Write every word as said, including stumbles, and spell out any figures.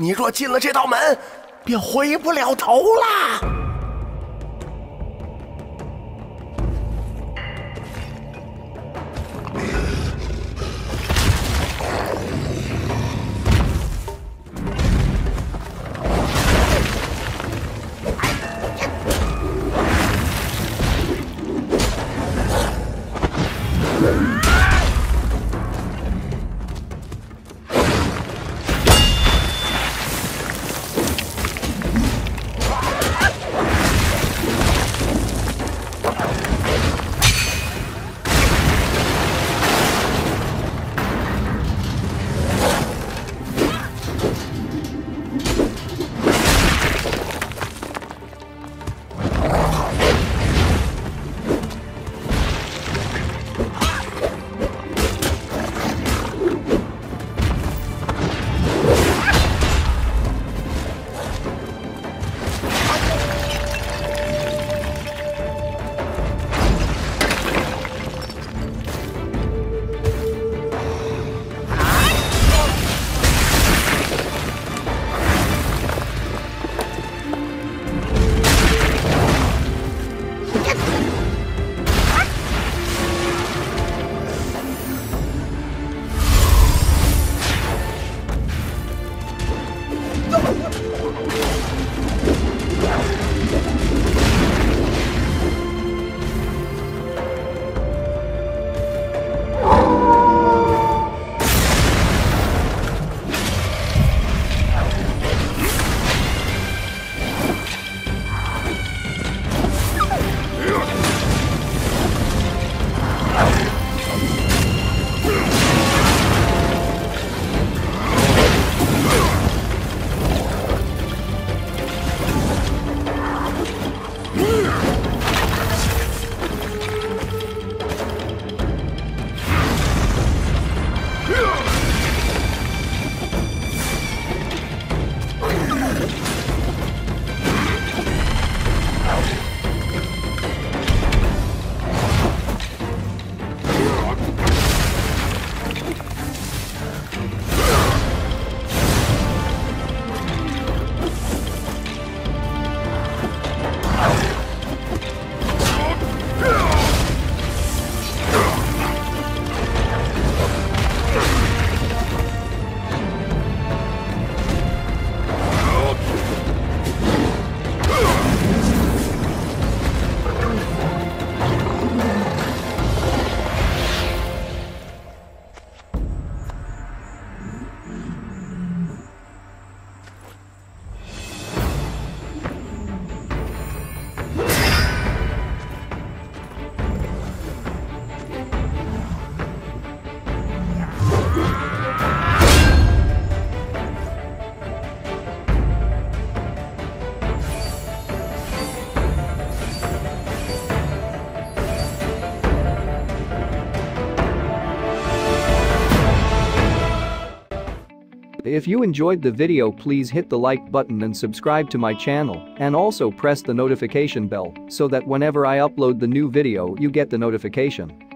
你若进了这道门，便回不了头啦。If you enjoyed the video, please hit the like button and subscribe to my channel, and also press the notification bell so that whenever I upload the new video you get the notification.